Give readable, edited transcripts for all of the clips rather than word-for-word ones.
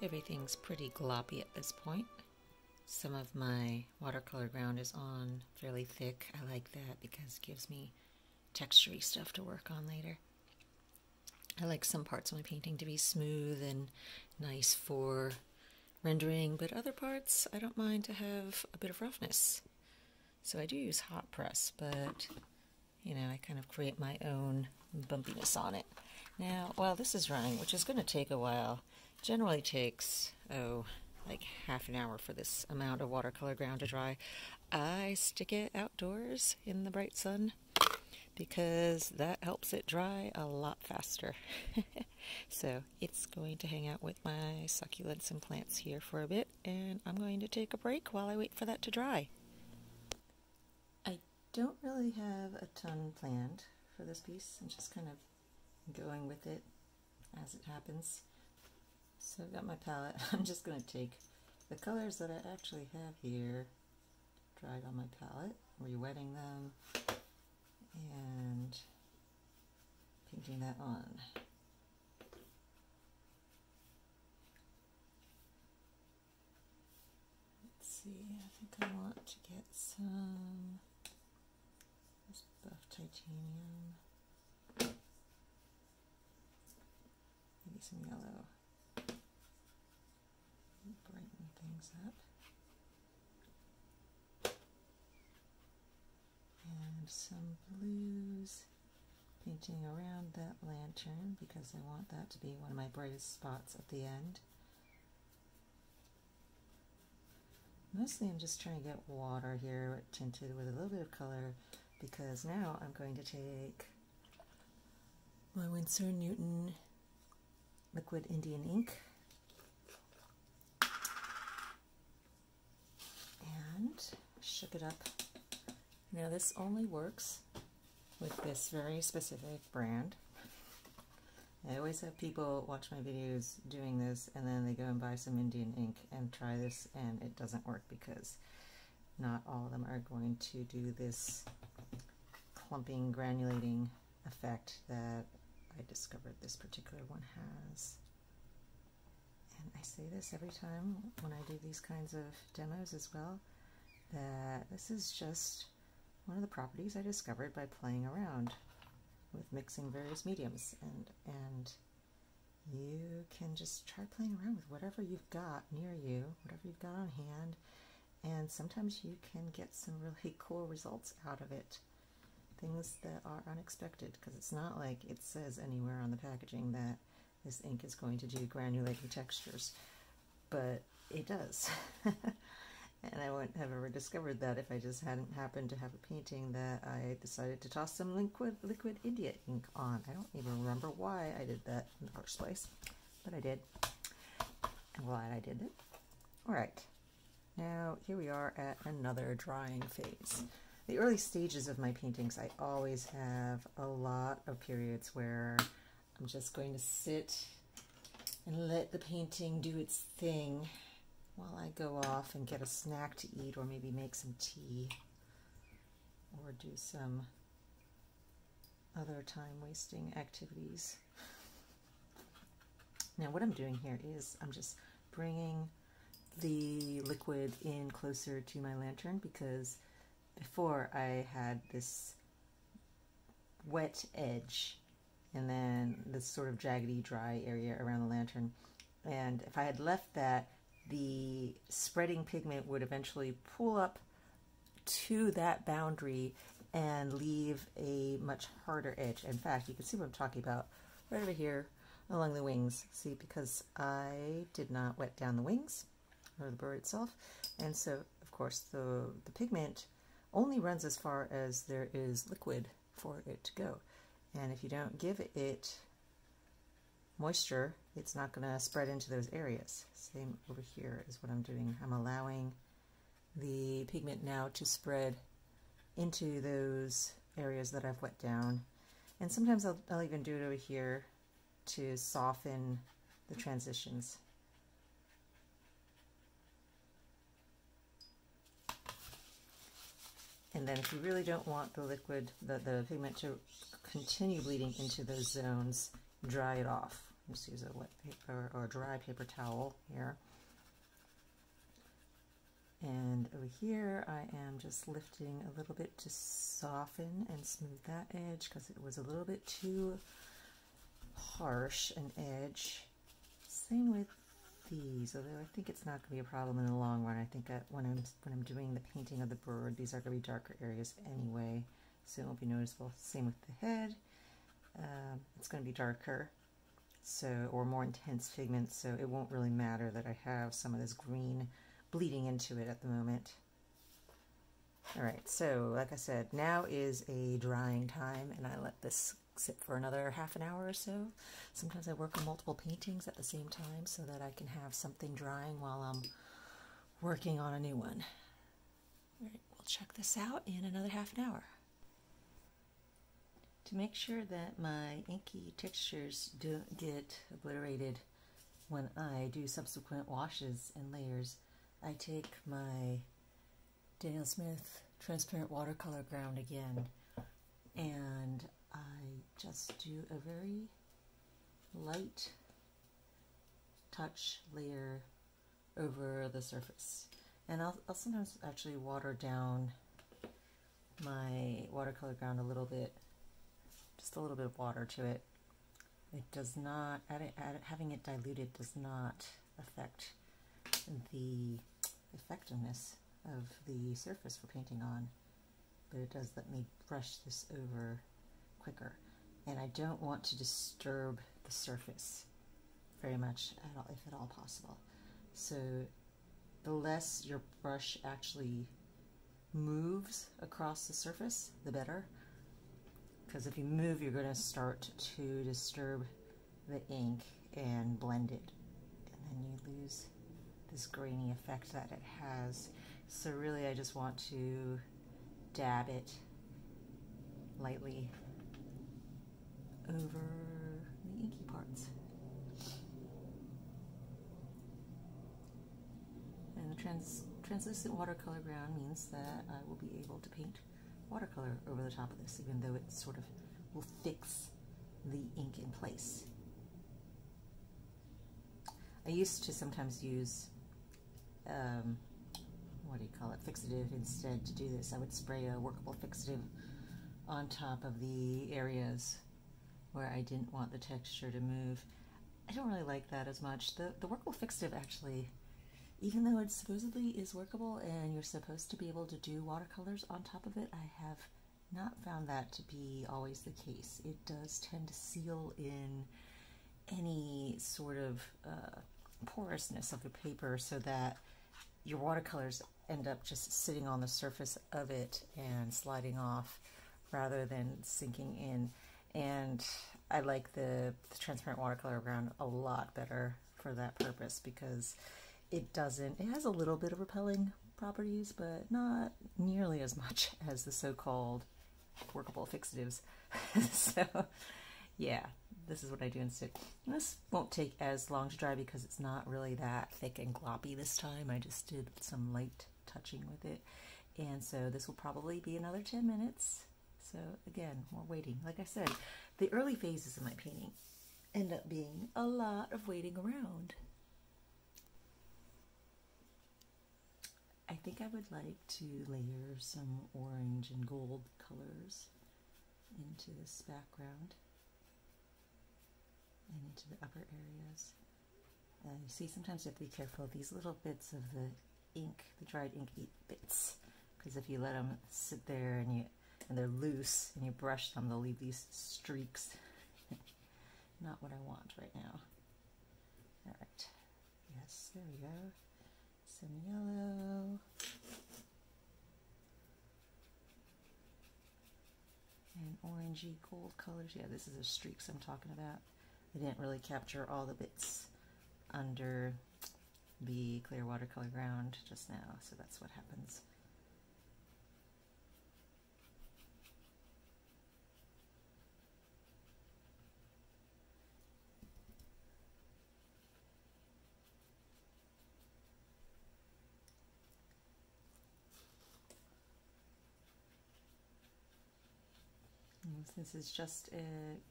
Everything's pretty gloppy at this point. Some of my watercolor ground is on fairly thick. I like that because it gives me textury stuff to work on later. I like some parts of my painting to be smooth and nice for rendering, but other parts I don't mind to have a bit of roughness. So I do use hot press, but you know, I kind of create my own bumpiness on it. Now, while this is running, which is going to take a while, generally takes, oh, like half an hour for this amount of watercolor ground to dry, I stick it outdoors in the bright sun because that helps it dry a lot faster. So it's going to hang out with my succulents and plants here for a bit, and I'm going to take a break while I wait for that to dry. I don't really have a ton planned for this piece. I'm just kind of going with it as it happens. So I've got my palette. I'm just going to take the colors that I actually have here, dried on my palette, re-wetting them, and painting that on. Let's see, I think I want to get some this buff titanium, maybe some yellow. Brighten things up. And some blues, painting around that lantern because I want that to be one of my brightest spots at the end. Mostly I'm just trying to get water here tinted with a little bit of color, because now I'm going to take my Winsor Newton liquid Indian ink. Shook it up. Now this only works with this very specific brand. I always have people watch my videos doing this, and then they go and buy some Indian ink and try this, and it doesn't work because not all of them are going to do this clumping, granulating effect that I discovered this particular one has. And I say this every time when I do these kinds of demos as well, that this is just one of the properties I discovered by playing around with mixing various mediums, and you can just try playing around with whatever you've got near you, whatever you've got on hand, and sometimes you can get some really cool results out of it, things that are unexpected, because it's not like it says anywhere on the packaging that this ink is going to do granulating textures, but it does. And I wouldn't have ever discovered that if I just hadn't happened to have a painting that I decided to toss some liquid India ink on. I don't even remember why I did that in the first place, but I did. I'm glad I did it. Alright, now here we are at another drying phase. The early stages of my paintings, I always have a lot of periods where I'm just going to sit and let the painting do its thing while I go off and get a snack to eat, or maybe make some tea, or do some other time-wasting activities. Now what I'm doing here is I'm just bringing the liquid in closer to my lantern, because before I had this wet edge and then this sort of jaggedy dry area around the lantern, and if I had left that, the spreading pigment would eventually pull up to that boundary and leave a much harder edge. In fact, you can see what I'm talking about right over here along the wings. See, because I did not wet down the wings or the bird itself. And so, of course, the pigment only runs as far as there is liquid for it to go. And if you don't give it moisture, it's not going to spread into those areas. Same over here is what I'm doing. I'm allowing the pigment now to spread into those areas that I've wet down. And sometimes I'll even do it over here to soften the transitions. And then if you really don't want the liquid, the pigment to continue bleeding into those zones, dry it off. Just use a wet paper or a dry paper towel here. And over here I am just lifting a little bit to soften and smooth that edge because it was a little bit too harsh an edge. Same with these, although I think it's not going to be a problem in the long run. I think that when I'm doing the painting of the bird, these are going to be darker areas anyway, so it won't be noticeable. Same with the head. It's going to be darker, so, or more intense pigment, so it won't really matter that I have some of this green bleeding into it at the moment. Alright, so like I said, now is a drying time, and I let this sit for another half an hour or so. Sometimes I work on multiple paintings at the same time so that I can have something drying while I'm working on a new one. Alright, we'll check this out in another half an hour. To make sure that my inky textures don't get obliterated when I do subsequent washes and layers, I take my Daniel Smith transparent watercolor ground again, and I just do a very light touch layer over the surface. And I'll sometimes actually water down my watercolor ground a little bit, just a little bit of water to it. It does not, having it diluted does not affect the effectiveness of the surface for painting on, but it does let me brush this over quicker. And I don't want to disturb the surface very much at all, if at all possible. So the less your brush actually moves across the surface, the better, because if you move, you're going to start to disturb the ink and blend it, and then you lose this grainy effect that it has. So really I just want to dab it lightly over the inky parts. And the translucent watercolor ground means that I will be able to paint watercolor over the top of this, even though it sort of will fix the ink in place. I used to sometimes use fixative instead to do this. I would spray a workable fixative on top of the areas where I didn't want the texture to move. I don't really like that as much. The workable fixative actually, even though it supposedly is workable and you're supposed to be able to do watercolors on top of it, I have not found that to be always the case. It does tend to seal in any sort of porousness of the paper so that your watercolors end up just sitting on the surface of it and sliding off rather than sinking in. And I like the transparent watercolor ground a lot better for that purpose, because it has a little bit of repelling properties, but not nearly as much as the so-called workable fixatives. So yeah, this is what I do instead. And this won't take as long to dry because it's not really that thick and gloppy this time. I just did some light touching with it. And so this will probably be another 10 minutes. So again, more waiting. Like I said, the early phases of my painting end up being a lot of waiting around. I think I would like to layer some orange and gold colors into this background and into the upper areas. You see, sometimes you have to be careful of these little bits of the ink, the dried ink bits, because if you let them sit there and they're loose and you brush them, they'll leave these streaks. Not what I want right now. All right, yes, there we go. Some yellow. And orangey gold colors. Yeah, this is the streaks I'm talking about. I didn't really capture all the bits under the clear watercolor ground just now, so that's what happens. instance, is just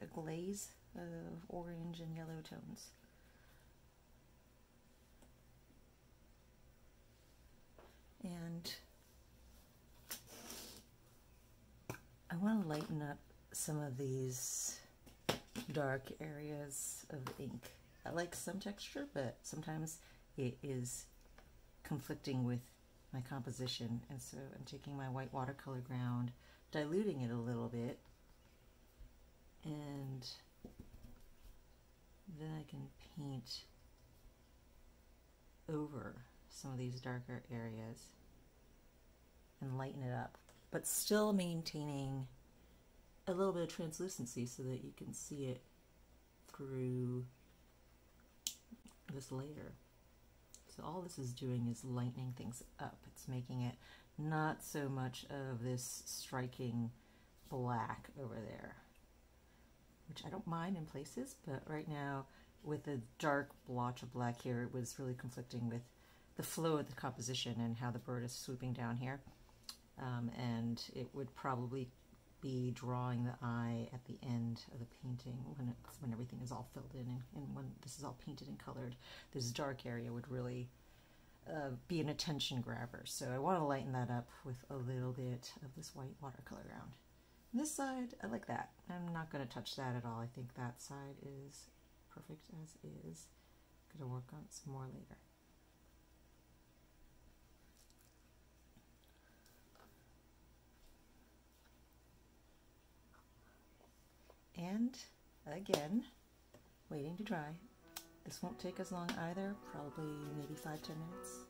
a glaze of orange and yellow tones. And I want to lighten up some of these dark areas of ink. I like some texture, but sometimes it is conflicting with my composition, and so I'm taking my white watercolor ground, diluting it a little bit, and then I can paint over some of these darker areas and lighten it up, but still maintaining a little bit of translucency so that you can see it through this layer. So all this is doing is lightening things up. It's making it not so much of this striking black over there, which I don't mind in places, but right now with the dark blotch of black here, it was really conflicting with the flow of the composition and how the bird is swooping down here. And it would probably be drawing the eye at the end of the painting when everything is all filled in, and when this is all painted and colored, this dark area would really be an attention grabber. So I want to lighten that up with a little bit of this white watercolor ground. And this side, I like that. I'm not going to touch that at all. I think that side is perfect as is. I'm going to work on it some more later. And again, waiting to dry. This won't take as long either, probably maybe 5-10 minutes.